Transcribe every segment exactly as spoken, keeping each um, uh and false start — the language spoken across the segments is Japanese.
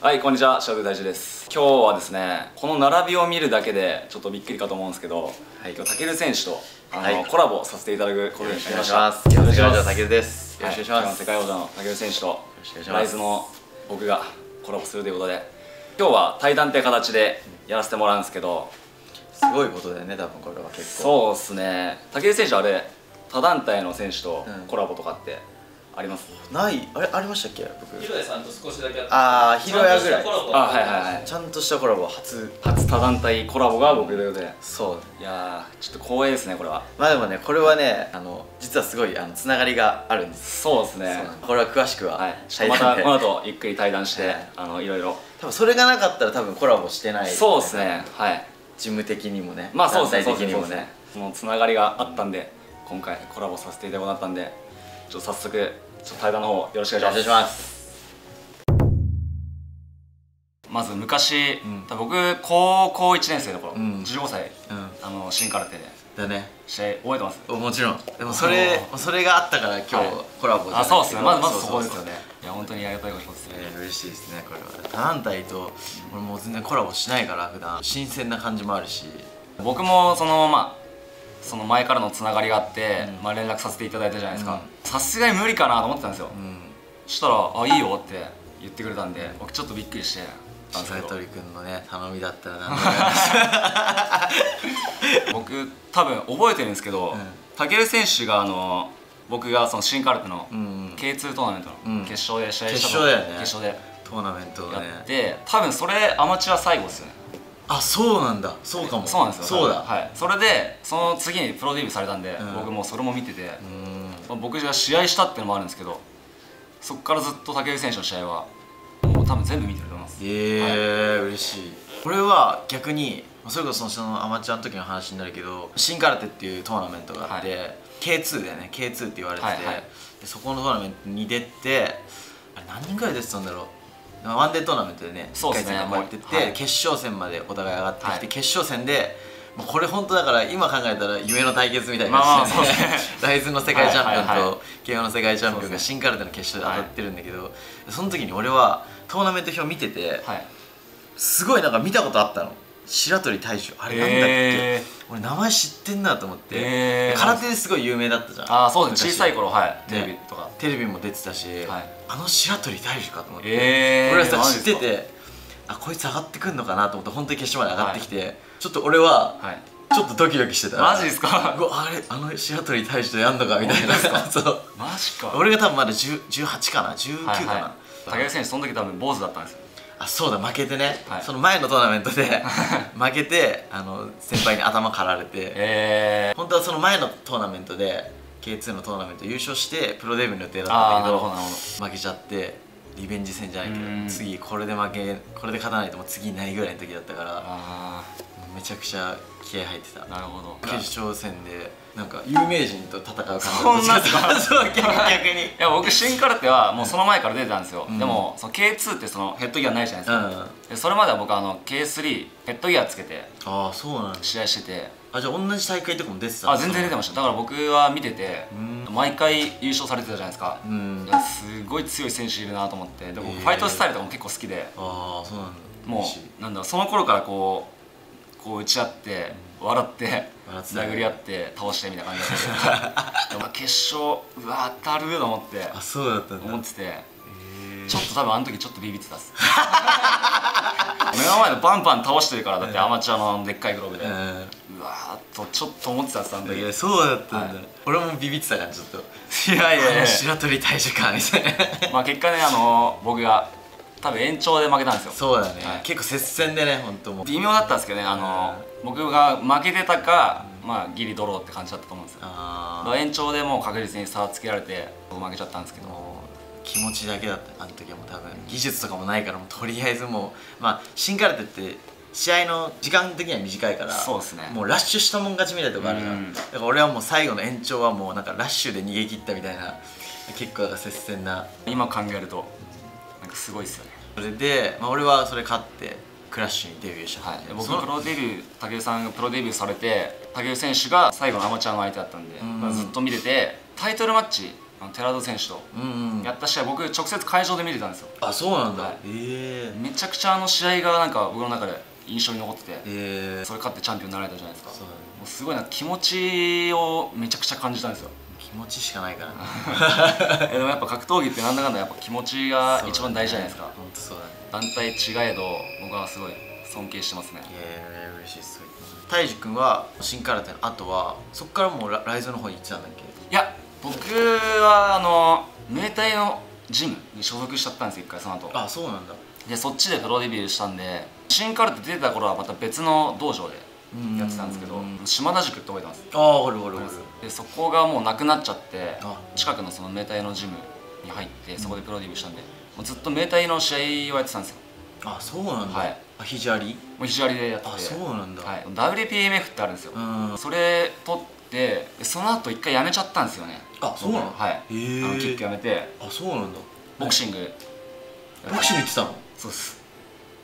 はい、こんにちは、シャドウ大樹です。今日はですね、この並びを見るだけでちょっとびっくりかと思うんですけど、はい、今日タケル選手とあの、はい、コラボさせていただくことになりました。よろしくお願いします。タケルです。よろしくお願いします。世界王者のタケル選手とライズの僕がコラボするということで、今日は対談って形でやらせてもらうんですけど、すごいことだよね、多分これは結構。そうですね。タケル選手あれ、他団体の選手とコラボとかって、うん、ありますない、あれありましたっけ、僕ヒロヤさんと少しだけあった。ああ、ヒロヤぐらい。あ、はいはいはい、ちゃんとしたコラボ、初初他団体コラボが僕のようで、そういやちょっと光栄ですね、これは。まあでもね、これはね、あの実はすごいあのつながりがあるんです。そうですね、これは詳しくはまたこの後ゆっくり対談して、あのいろいろ、多分それがなかったら多分コラボしてない。そうですね、はい、事務的にもね、まあそうですね、的にもね、そのつながりがあったんで今回コラボさせていただくことになったんで、ちょっと早速ちょっと対談の方よろしくお願いします。まず昔、僕高校いちねん生の頃、じゅうごさい新空手でだね、試合覚えてます？もちろん。でもそれそれがあったから今日コラボじゃないですか。そうですね、まずまずそこですよね。いや本当にありがたいことですね。嬉しいですね、これは。他団体と俺も全然コラボしないから普段、新鮮な感じもあるし、僕もそのまあその前からのつながりがあって、うん、まあ連絡させていただいたじゃないですか。さすがに無理かなと思ってたんですよ、うん、そしたら「あ、いいよ」って言ってくれたんで、僕ちょっとびっくりしてたんですけど、白鳥君のね頼みだったら何でも僕多分覚えてるんですけど、武尊、うん、選手があの僕がその新空手の ケーツー トーナメントの決勝で試合したの、うん、決勝でトーナメントやって、ね、多分それアマチュア最後ですよね。あ、そうなんだ。そうかも。そうなんですよ。そうだ。はい。それでその次にプロデビューされたんで、うん、僕もそれも見てて、うん、僕が試合したっていうのもあるんですけど、そこからずっと武尊選手の試合はもう多分全部見てると思います。ええ、嬉しい。これは逆にそれこそそのアマチュアの時の話になるけど、新空手っていうトーナメントがあって、はい、ケーツー だよね。ケーツー って言われてて、はいはい、でそこのトーナメントに出て、あれ何人ぐらい出てたんだろう。ワンデートーナメントでね、いっかい戦ってって、はい、決勝戦までお互い上がってきて、はい、決勝戦で、まあ、これ本当だから今考えたら夢の対決みたいなですよね。ライズの世界チャンピオンと ケーワン の世界チャンピオンが新空手の決勝で当たってるんだけど、はい、その時に俺はトーナメント表見てて、はい、すごいなんか見たことあったの。白鳥大樹、あれなんだっけ、えー、俺名前知ってんなと思って、えー、空手ですごい有名だったじゃん。ああ、そうですね、小さい頃、はい、テレビとかテレビも出てたし、はい、あの白鳥大樹かと思って、えー、俺はさ知ってて、あ、こいつ上がってくんのかなと思って本当に決勝まで上がってきて、はい、ちょっと俺は、はい、ちょっとドキドキしてた。マジですか。うわ、あれ、あの白鳥大樹とやんのかみたいな。そうマジか。俺が多分まだじゅうはちかなじゅうきゅうかな。武尊選手その時多分坊主だったんですよ。あ、そうだ、負けてね、はい、その前のトーナメントで負けて、あの先輩に頭かられて、えー、本当はその前のトーナメントで ケーツー のトーナメント優勝してプロデビューの予定だったんだけど負けちゃって、リベンジ戦じゃないけど次これで負け、これで勝たないともう次ないぐらいの時だったから、めちゃくちゃ気合入ってた。なるほど。決勝戦でなんか有名人と戦う感じ。そんな逆に。いや僕新空手はもうその前から出てたんですよ。でもその ケーツー ってそのヘッドギアないじゃないですか。でそれまでは僕あの ケースリー ヘッドギアつけて試合してて。あ、じゃあ同じ大会とかも出てた。あ、全然出てました。だから僕は見てて毎回優勝されてたじゃないですか。すごい強い選手いるなと思って、でもファイトスタイルとかも結構好きで、ああそうなんだ。もうなんだその頃からこう。こう打ち合って笑って殴り合って倒してみたいな感じで、決勝うわ当たると思って、あ、そうだったんだ思ってて、ちょっと多分あの時ちょっとビビってたっす。目の前でバンバン倒してるから、だってアマチュアのでっかいグローブでうわーっとちょっと思ってたっす、あの時。いやそうだったんだ、俺もビビってたからちょっと、いやいや白鳥大樹かみたいな。まあ結果ね、あの僕が多分延長で負けたんですよ。そうだね、はい、結構接戦でね、本当もう微妙だったんですけどね、あの僕が負けてたか、まあギリドローって感じだったと思うんですよ。延長でもう確実に差をつけられて負けちゃったんですけど、気持ちだけだった。あの時はもう多分技術とかもないから、もうとりあえずもう、まあ新空手って試合の時間的には短いから、そうですね、もうラッシュしたもん勝ちみたいなとこあるから、だから俺はもう最後の延長はもうなんかラッシュで逃げ切ったみたいな、結構接戦な。今考えるとすごいっすよね。それで、まあ、俺はそれ勝ってクラッシュにデビューした。はい、僕プロデビュー、武尊さんがプロデビューされて、武尊選手が最後のアマチュアの相手だったんで、うん、ずっと見てて、タイトルマッチあの寺田選手とやった試合、僕直接会場で見れたんですよ。あ、そうなんだ。はい、えー、めちゃくちゃあの試合がなんか僕の中で印象に残ってて、えー、それ勝ってチャンピオンになられたじゃないですか。そう、ね、もうすごいな、気持ちをめちゃくちゃ感じたんですよ。気持ちしかないからね。でもやっぱ格闘技ってなんだかんだやっぱ気持ちが一番大事じゃないですか。本当そうだね。団体違えど僕はすごい尊敬してますね。いや、嬉しいです。泰二君は新空手の後はそこからもうライズの方に行ってたんだっけ。いや、僕はあのムエタイのジムに所属しちゃったんですよ、一回その後。あ、そうなんだ。でそっちでプロデビューしたんで、新空手出てた頃はまた別の道場でやってたんですけど、島田塾って覚えてます？ああ、おるおるおる。でそこがもうなくなっちゃって、近くのそのムエタイのジムに入って、そこでプロデビューしたんで、もうずっとムエタイの試合をやってたんですよ。あ、そうなんだ。はい、肘あり？肘ありでやってて。あ、そうなんだ。はい、ダブリューピーエムエフ ってあるんですよ。それ取って、その後一回やめちゃったんですよね。あ、そうなの？はい、キックやめて。あ、そうなんだ。ボクシング。ボクシング行ってたの？そうです。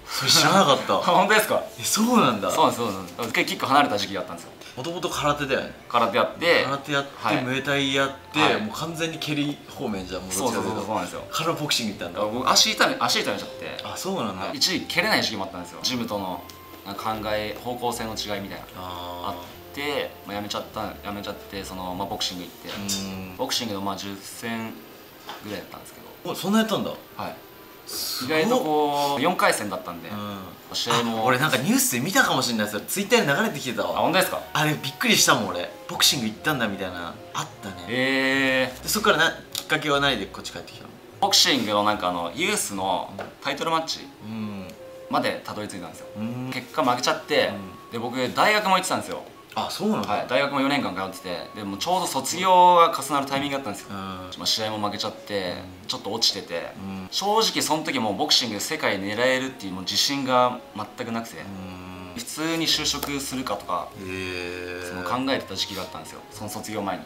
それ知らなかった。本当ですか？え、そうなんだ。そうなんです、そうなんです。一回キック離れた時期があったんですよ。もともと空手だよね。空手やって空手やってムエタイやって、もう完全に蹴り方面じゃん。そうそうそう、そうなんですよ。からボクシング行ったんだ。僕足痛め足痛めちゃって。あ、そうなんだ。一時蹴れない時期もあったんですよ。ジムとの考え方向性の違いみたいなあって、やめちゃったやめちゃって、そのまあボクシング行って、ボクシングのまあじゅっせんぐらいだったんですけど。お、そんなやったんだ。はい、意外とこうよんかいせんだったんで、試合も俺なんかニュースで見たかもしれないですよ。ツイッターで流れてきてたわ。あ、本当ですか？あれびっくりしたもん。俺ボクシング行ったんだみたいな。あったね。へえ。そっからきっかけはないでこっち帰ってきたの？ボクシングのなんかあのユースのタイトルマッチまでたどり着いたんですよ。結果負けちゃって、で僕大学も行ってたんですよ。あ、そうなの。はい、大学もよねんかん通ってて、でもちょうど卒業が重なるタイミングだったんですよ。まあ試合も負けちゃってちょっと落ちてて、正直その時もうボクシングで世界狙えるっていうもう自信が全くなくて、普通に就職するかとかその考えてた時期があったんですよ、その卒業前に。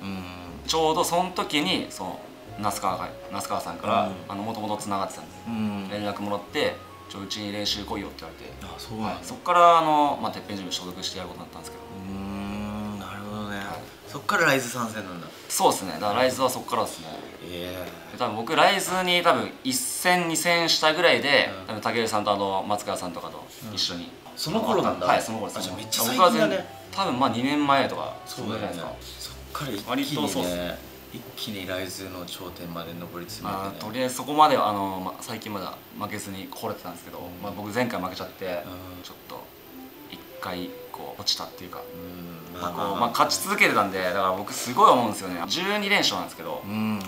ちょうどその時にその那須川が那須川さんからもともとつながってたんですよ。連絡もらって、ちょうちに練習来いよって言われて。あ、そうなんだ。そっからあのまあてっぺんジム所属してやることになったんですけど。そっからライズ参戦なんだ。そうですね。だからライズはそっからですね。ええ。多分僕ライズに多分一戦二戦したぐらいで、多分竹内さんとあの松川さんとかと一緒に。その頃なんだ。はい、その頃です。めっちゃ最近だね。多分まあにねんまえとか。そうだよね。そっから一気にね、一気にライズの頂点まで上り詰めてね。とりあえずそこまであの最近まだ負けずに来れてたんですけど、まあ僕前回負けちゃって、ちょっと一回こう落ちたっていうか。まあ勝ち続けてたんで、だから僕すごい思うんですよね。じゅうにれんしょうなんですけど、ま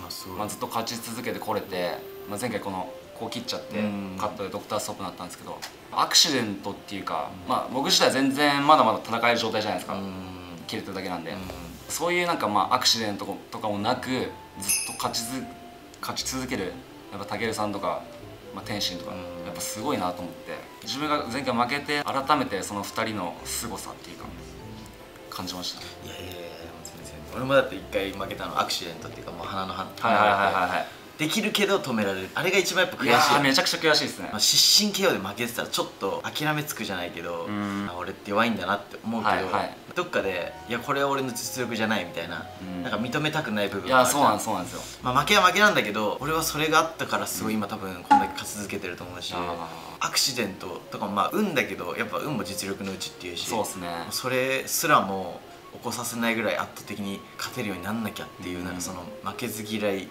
あずっと勝ち続けてこれて、まあ前回このこう切っちゃってカットでドクターストップになったんですけど、アクシデントっていうか、まあ僕自体全然まだまだ戦える状態じゃないですか。切れてるだけなんで、そういうなんかまあアクシデントとかもなくずっと勝ちず勝ち続ける、やっぱタケルさんとか、まあ天心とか、やっぱすごいなと思って、自分が前回負けて改めてそのふたりの凄さっていうか。感じました。いやいやいや、全然。俺もだって一回負けたのアクシデントっていうか、もう鼻の鼻ができるけど止められる、あれが一番やっぱ悔しい。いや、めちゃくちゃ悔しいですね。失神 ケーオー で負けてたらちょっと諦めつくじゃないけど、俺って弱いんだなって思うけど、はいはい、どっかでいやこれは俺の実力じゃないみたいな、うん、なんか認めたくない部分がある。いや、そうなんそうなんですよ。まあ負けは負けなんだけど、俺はそれがあったからすごい今多分こんだけ勝ち続けてると思うし。アクシデントとかもまあ運だけど、やっぱ運も実力のうちっていうし、 そうっすね、それすらも起こさせないぐらい圧倒的に勝てるようになんなきゃっていう、うん、なんかその負けず嫌い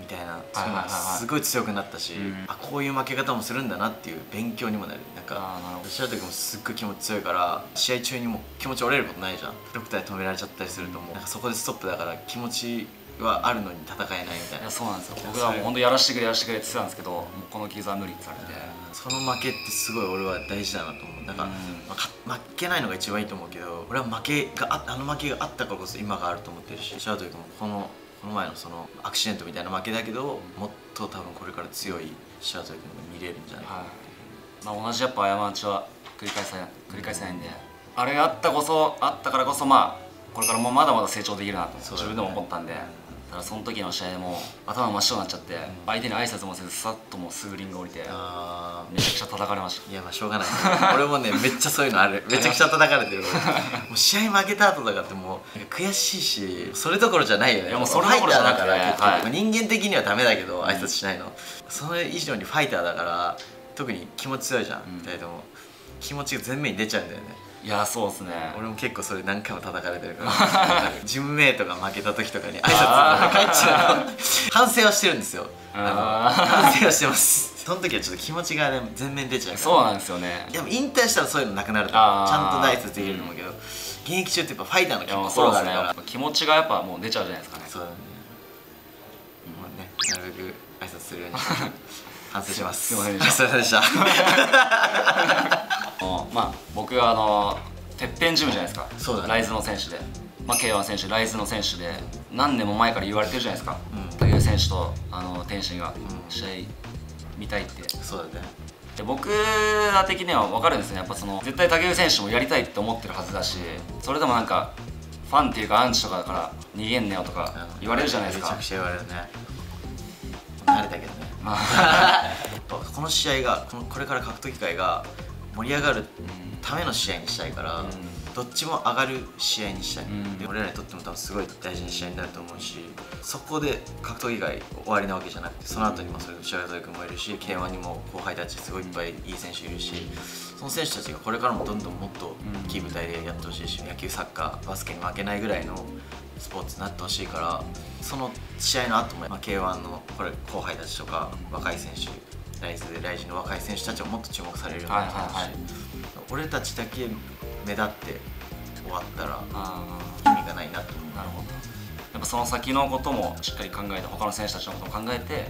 みたいな、そういうのがすごい強くなったし、うん、あ、こういう負け方もするんだなっていう勉強にもなる。なんか試合の時もすっごい気持ち強いから、試合中にも気持ち折れることないじゃん。ドクターで止められちゃったりすると、もうなんかそこでストップだから、気持ちはあるのに戦えないみたいな。いや、そうなんですよ。僕はもう本当やらしてくれやらしてくれって言ってたんですけど、この傷は無理ってされて、その負けってすごい俺は大事だなと思う。なんか、うん、負けないのが一番いいと思うけど、俺は負けが あ, あの負けがあったからこそ今があると思ってるし、シャウト君もこのこの前のそのアクシデントみたいな負けだけど、もっと多分これから強いシャウト君が見れるんじゃないかなっていう、はい、まあ同じやっぱ過ちは繰り返さない繰り返さないんで、あれがあったこそあったからこそ、まあこれからもまだまだ成長できるなと自分でも思ったんで。ただその時の試合も頭真っ白になっちゃって、相手に挨拶もせずさっともうすぐリング降りて、あめちゃくちゃ叩かれました。いやまあしょうがない、ね、俺もねめっちゃそういうのある。めちゃくちゃ叩かれてるもう試合負けた後とかってもう悔しいし、それどころじゃないよね。いやもうそれどころじゃなくて、はい、人間的にはダメだけど挨拶しないの、うん、それ以上にファイターだから特に気持ち強いじゃん、うん、ふたりとも気持ちが前面に出ちゃうんだよね。いやそうですね、俺も結構それ何回も叩かれてるからジムメイトが負けた時とかに挨拶が帰っちゃうの反省はしてるんですよ。あ反省はしてます。その時はちょっと気持ちがね全面出ちゃうから、ね、そうなんですよね。でも引退したらそういうのなくなるとちゃんと大切できると思うけど、うん、現役中ってやっぱファイターの気持ちがあるから、ね、気持ちがやっぱもう出ちゃうじゃないですかね。そうだね、うん、もうねなるべく挨拶するように反省します。すいませんでしたまあ、僕はあのてっぺんジムじゃないですか。そうだ、ね、ライズの選手で、まあ、ケーワン 選手ライズの選手で何年も前から言われてるじゃないですか、うん、という選手とあの天心が試合見たいって、うん、そうだね。で僕ら的には分かるんですね。やっぱその絶対武生選手もやりたいって思ってるはずだし、それでもなんかファンっていうかアンチとかだから逃げんねよとか言われるじゃないですか。めちゃくちゃ言われるね。慣れたけどねこの試合が こ, のこれから格闘技界が盛り上がるための試合にしたいから、うん、どっちも上がる試合にしたい、うん、で俺らにとっても多分すごい大事な試合になると思うし、そこで格闘技界終わりなわけじゃなくて、その後にもそれこそ白鳥君もいるし ケーワン にも後輩たちすごいいっぱいいい選手いるし、その選手たちがこれからもどんどんもっと大きい舞台でやってほしいし、野球サッカーバスケに負けないぐらいのスポーツになってほしいから、その試合の後も ケーワン のこれ後輩たちとか若い選手ライズでライジンの若い選手たちはもっと注目されるようになってほしい、はい、俺たちだけ目立って終わったら意味がないなと思う。なるほど、やっぱその先のこともしっかり考えて、他の選手たちのことも考えて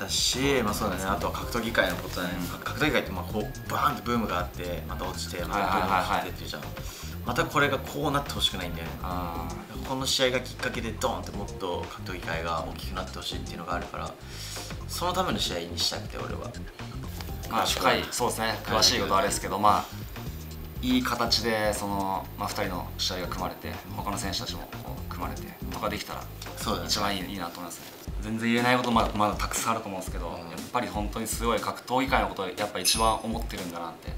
だし、まあそうだね、あとは格闘技界のことだね、うん、格闘技界ってまあこうバーンとブームがあってまた落ちてまたブームが落ちてっていうじゃん。またこれがこうなってほしくないんだよね。この試合がきっかけでドーンってもっと格闘技界が大きくなってほしいっていうのがあるから、そのための試合にしたくて俺は。まあ深い、そうですね、詳しいことはあれですけど、まあいい形でその、まあ、ふたりの試合が組まれて他の選手たちもこう組まれてとかできたら一番いい、ね、いいなと思いますね。全然言えないことまだまだたくさんあると思うんですけど、うん、やっぱり本当にすごい格闘技界のことをやっぱ一番思ってるんだなって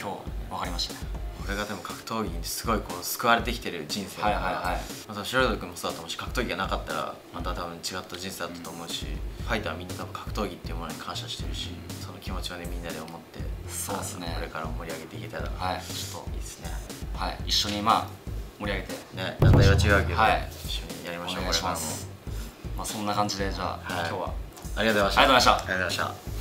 今日分かりましたね。俺がでも格闘技にすごいこう救われてきてる人生だから、白鳥君もそうだと思うし、格闘技がなかったらまた多分違った人生だったと思うし、うん、ファイターはみんな多分格闘技っていうものに感謝してるし、その気持ちをねみんなで思ってそうですね、これからも盛り上げていけたら、はい、ちょっといいですね。はい、一緒にまあ盛り上げてね、団体は違うけど、はい、一緒にやりましょう。これからもまあそんな感じでじゃあ、はい、今日はありがとうございました。ありがとうございました。